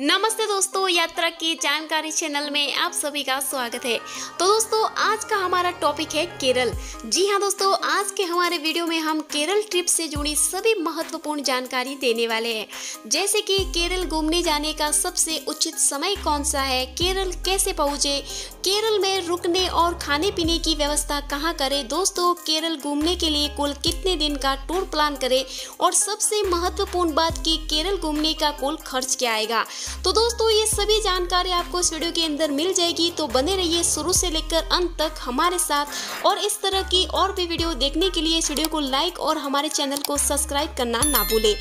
नमस्ते दोस्तों, यात्रा की जानकारी चैनल में आप सभी का स्वागत है। तो दोस्तों, आज का हमारा टॉपिक है केरल। जी हाँ दोस्तों, आज के हमारे वीडियो में हम केरल ट्रिप से जुड़ी सभी महत्वपूर्ण जानकारी देने वाले हैं, जैसे कि केरल घूमने जाने का सबसे उचित समय कौन सा है, केरल कैसे पहुँचे, केरल में रुकने और खाने पीने की व्यवस्था कहाँ करें, दोस्तों केरल घूमने के लिए कुल कितने दिन का टूर प्लान करें, और सबसे महत्वपूर्ण बात कि केरल घूमने का कुल खर्च क्या आएगा। तो दोस्तों, ये सभी जानकारी आपको इस वीडियो के अंदर मिल जाएगी, तो बने रहिए शुरू से लेकर अंत तक हमारे साथ। और इस तरह की और भी वीडियो देखने के लिए इस वीडियो को लाइक और हमारे चैनल को सब्सक्राइब करना ना भूलें।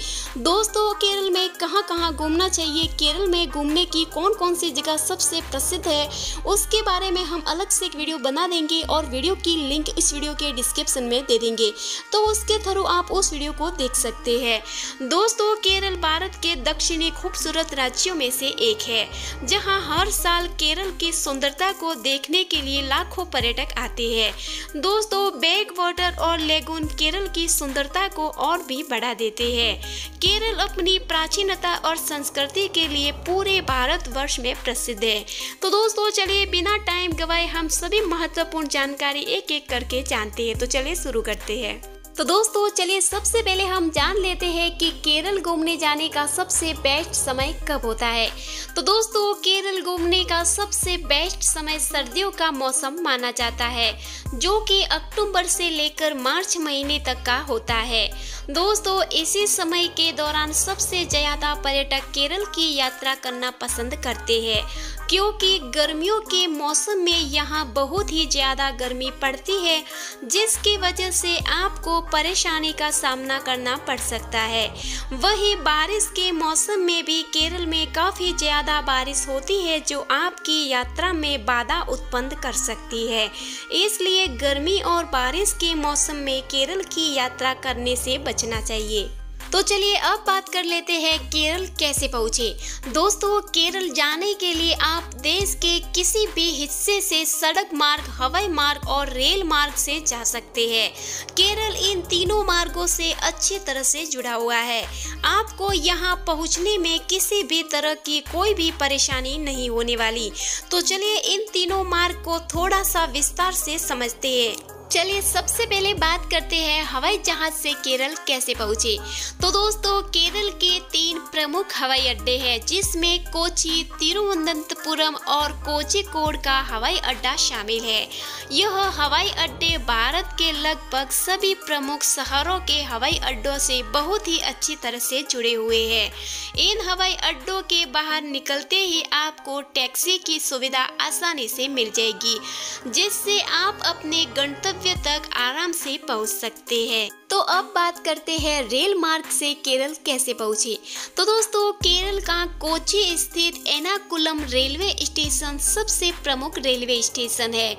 दोस्तों, केरल में कहां-कहां घूमना चाहिए, केरल में घूमने की कौन कौन सी जगह सबसे प्रसिद्ध है, उसके बारे में हम अलग से एक वीडियो बना देंगे और वीडियो की लिंक इस वीडियो के डिस्क्रिप्शन में दे देंगे, तो उसके थ्रू आप उस वीडियो को देख सकते हैं। दोस्तों, केरल भारत के दक्षिणी खूबसूरत राज्यों में से एक है, जहां हर साल केरल की सुंदरता को देखने के लिए लाखों पर्यटक आते हैं। दोस्तों, बैक वाटर और लेगून केरल की सुंदरता को और भी बढ़ा देते हैं। केरल अपनी प्राचीनता और संस्कृति के लिए पूरे भारत वर्ष में प्रसिद्ध है। तो दोस्तों, चलिए बिना टाइम गवाए हम सभी महत्वपूर्ण जानकारी एक एक करके जानते हैं, तो चलिए शुरू करते हैं। तो दोस्तों, चलिए सबसे पहले हम जान लेते हैं कि केरल घूमने जाने का सबसे बेस्ट समय कब होता है। तो दोस्तों, केरल घूमने का सबसे बेस्ट समय सर्दियों का मौसम माना जाता है, जो कि अक्टूबर से लेकर मार्च महीने तक का होता है। दोस्तों, इसी समय के दौरान सबसे ज़्यादा पर्यटक केरल की यात्रा करना पसंद करते हैं, क्योंकि गर्मियों के मौसम में यहाँ बहुत ही ज़्यादा गर्मी पड़ती है, जिसकी वजह से आपको परेशानी का सामना करना पड़ सकता है। वहीं बारिश के मौसम में भी केरल में काफ़ी ज़्यादा बारिश होती है, जो आपकी यात्रा में बाधा उत्पन्न कर सकती है। इसलिए गर्मी और बारिश के मौसम में केरल की यात्रा करने से बचना चाहिए। तो चलिए अब बात कर लेते हैं केरल कैसे पहुँचे। दोस्तों, केरल जाने के लिए आप देश के किसी भी हिस्से से सड़क मार्ग, हवाई मार्ग और रेल मार्ग से जा सकते हैं। केरल इन तीनों मार्गों से अच्छी तरह से जुड़ा हुआ है। आपको यहाँ पहुँचने में किसी भी तरह की कोई भी परेशानी नहीं होने वाली। तो चलिए इन तीनों मार्ग को थोड़ा सा विस्तार से समझते हैं। चलिए सबसे पहले बात करते हैं हवाई जहाज से केरल कैसे पहुँचे। तो दोस्तों, केरल के तीन प्रमुख हवाई अड्डे हैं, जिसमें कोची, तिरुवनंतपुरम और कोझिकोड का हवाई अड्डा शामिल है। यह हवाई अड्डे भारत के लगभग सभी प्रमुख शहरों के हवाई अड्डों से बहुत ही अच्छी तरह से जुड़े हुए हैं। इन हवाई अड्डों के बाहर निकलते ही आपको टैक्सी की सुविधा आसानी से मिल जाएगी, जिससे आप अपने गंतव्य तक आराम से पहुंच सकते हैं। तो अब बात करते हैं रेल मार्ग से केरल कैसे पहुंचे। तो दोस्तों, केरल का कोची स्थित एर्नाकुलम रेलवे स्टेशन सबसे प्रमुख रेलवे स्टेशन है,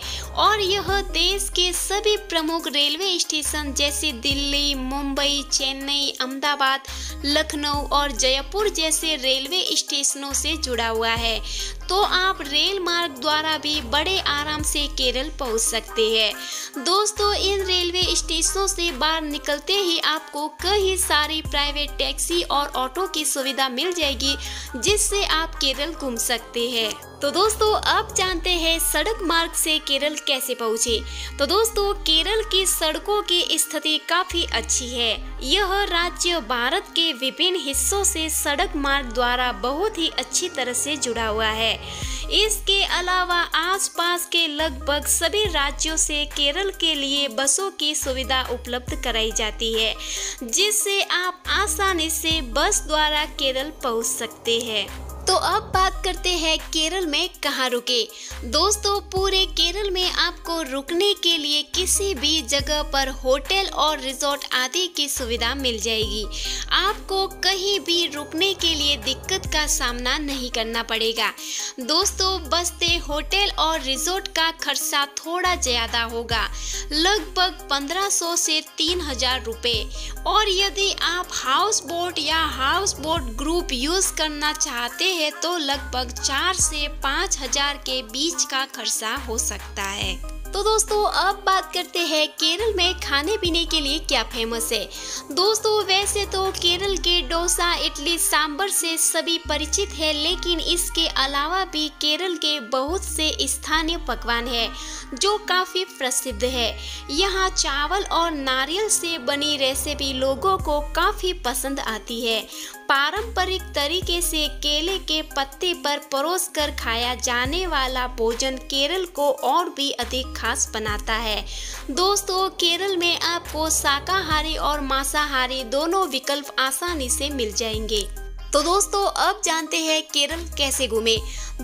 और यह देश के सभी प्रमुख रेलवे स्टेशन जैसे दिल्ली, मुंबई, चेन्नई, अहमदाबाद, लखनऊ और जयपुर जैसे रेलवे स्टेशनों से जुड़ा हुआ है। तो आप रेल मार्ग द्वारा भी बड़े आराम से केरल पहुंच सकते हैं। दोस्तों, इन रेलवे स्टेशनों से बाहर निकलते ही आपको कई सारी प्राइवेट टैक्सी और ऑटो की सुविधा मिल जाएगी, जिससे आप केरल घूम सकते हैं। तो दोस्तों, अब जानते हैं सड़क मार्ग से केरल कैसे पहुँचे। तो दोस्तों, केरल की सड़कों की स्थिति काफ़ी अच्छी है। यह राज्य भारत के विभिन्न हिस्सों से सड़क मार्ग द्वारा बहुत ही अच्छी तरह से जुड़ा हुआ है। इसके अलावा आसपास के लगभग सभी राज्यों से केरल के लिए बसों की सुविधा उपलब्ध कराई जाती है, जिससे आप आसानी से बस द्वारा केरल पहुंच सकते हैं। तो अब बात करते हैं केरल में कहाँ रुके। दोस्तों, पूरे केरल में आपको रुकने के लिए किसी भी जगह पर होटल और रिजॉर्ट आदि की सुविधा मिल जाएगी। आपको कहीं भी रुकने के लिए दिक्कत का सामना नहीं करना पड़ेगा। दोस्तों, बसते होटल और रिजॉर्ट का खर्चा थोड़ा ज़्यादा होगा, लगभग 1500 से 3000 रुपये। और यदि आप हाउस बोट या हाउस बोट ग्रुप यूज़ करना चाहते है तो लगभग 4 से 5000 के बीच का खर्चा हो सकता है। तो दोस्तों अब बात करते हैं केरल में खाने पीने के लिए क्या फेमस है। दोस्तों वैसे तो केरल के डोसा, इडली, सांभर से सभी परिचित है, लेकिन इसके अलावा भी केरल के बहुत से स्थानीय पकवान है जो काफ़ी प्रसिद्ध है। यहाँ चावल और नारियल से बनी रेसिपी लोगों को काफ़ी पसंद आती है। पारंपरिक तरीके से केले के पत्ते पर परोसकर खाया जाने वाला भोजन केरल को और भी अधिक खास बनाता है। दोस्तों केरल में आपको शाकाहारी और मांसाहारी दोनों विकल्प आसानी से मिल जाएंगे। तो दोस्तों अब जानते हैं केरल कैसे घूमें।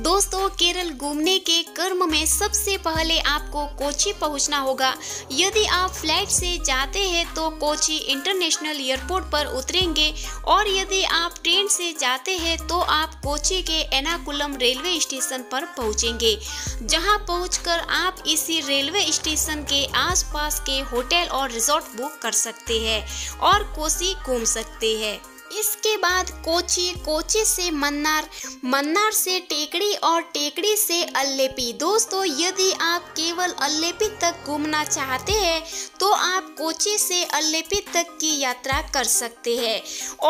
दोस्तों केरल घूमने के क्रम में सबसे पहले आपको कोची पहुंचना होगा। यदि आप फ्लाइट से जाते हैं तो कोची इंटरनेशनल एयरपोर्ट पर उतरेंगे और यदि आप ट्रेन से जाते हैं तो आप कोची के एर्नाकुलम रेलवे स्टेशन पर पहुंचेंगे, जहां पहुंचकर आप इसी रेलवे स्टेशन के आसपास के होटल और रिजॉर्ट बुक कर सकते हैं और कोची घूम सकते हैं। इसके बाद कोची, कोची से मन्नार, मन्नार से टेकड़ी और टेकड़ी से अल्लेपी। दोस्तों यदि आप केवल अल्लेपी तक घूमना चाहते हैं तो आप कोची से अल्लेपी तक की यात्रा कर सकते हैं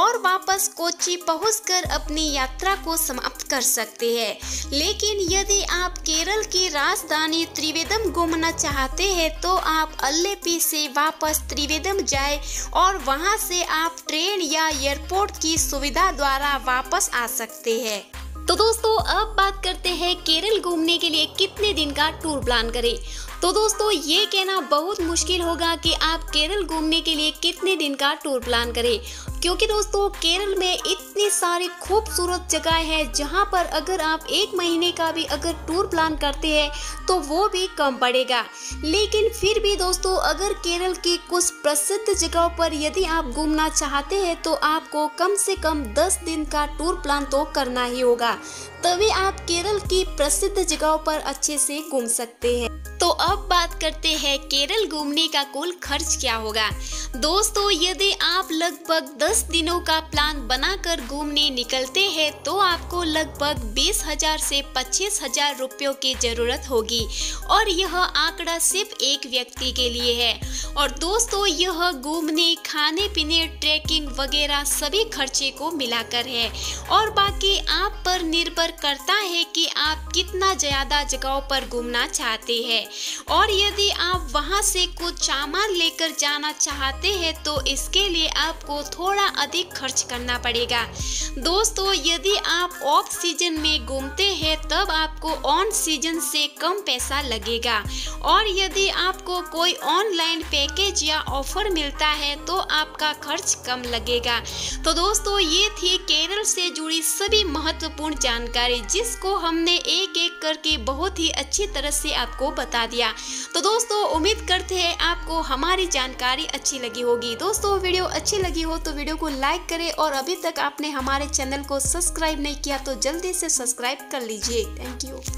और वापस कोची पहुंचकर अपनी यात्रा को समाप्त कर सकते हैं। लेकिन यदि आप केरल की राजधानी त्रिवेंद्रम घूमना चाहते हैं तो आप अल्लेपी से वापस त्रिवेंद्रम जाए और वहां से आप ट्रेन या एयरपोर्ट की सुविधा द्वारा वापस आ सकते हैं। तो दोस्तों अब बात करते हैं केरल घूमने के लिए कितने दिन का टूर प्लान करें। तो दोस्तों ये कहना बहुत मुश्किल होगा कि आप केरल घूमने के लिए कितने दिन का टूर प्लान करें, क्योंकि दोस्तों केरल में इतनी सारी खूबसूरत जगह है जहां पर अगर आप एक महीने का भी अगर टूर प्लान करते हैं तो वो भी कम पड़ेगा। लेकिन फिर भी दोस्तों अगर केरल की कुछ प्रसिद्ध जगहों पर यदि आप घूमना चाहते हैं तो आपको कम से कम 10 दिन का टूर प्लान तो करना ही होगा, तभी आप केरल की प्रसिद्ध जगहों पर अच्छे से घूम सकते हैं। तो अब बात करते हैं केरल घूमने का कुल खर्च क्या होगा। दोस्तों यदि आप लगभग 10 दिनों का प्लान बनाकर घूमने निकलते हैं तो आपको लगभग 20,000 से 25,000 रुपयों की जरूरत होगी और यह आंकड़ा सिर्फ एक व्यक्ति के लिए है। और दोस्तों यह घूमने, खाने पीने, ट्रैकिंग वगैरह सभी खर्चे को मिलाकर है और बाकी आप पर निर्भर करता है कि आप कितना ज़्यादा जगहों पर घूमना चाहते हैं और यदि आप वहां से कुछ सामान लेकर जाना चाहते हैं तो इसके लिए आपको थोड़ा अधिक खर्च करना पड़ेगा। दोस्तों यदि आप ऑफ सीजन में घूमते हैं तब आपको ऑन सीजन से कम पैसा लगेगा और यदि आपको कोई ऑनलाइन पैकेज या ऑफर मिलता है तो आपका खर्च कम लगेगा। तो दोस्तों ये थी केरल से जुड़ी सभी महत्वपूर्ण जानकारी, जिसको हमने एक एक करके बहुत ही अच्छी तरह से आपको बता दिया। तो दोस्तों उम्मीद करते हैं आपको हमारी जानकारी अच्छी लगी होगी। दोस्तों वीडियो अच्छी लगी हो तो वीडियो को लाइक करें और अभी तक आपने हमारे चैनल को सब्सक्राइब नहीं किया तो जल्दी से सब्सक्राइब कर लीजिए। Thank you.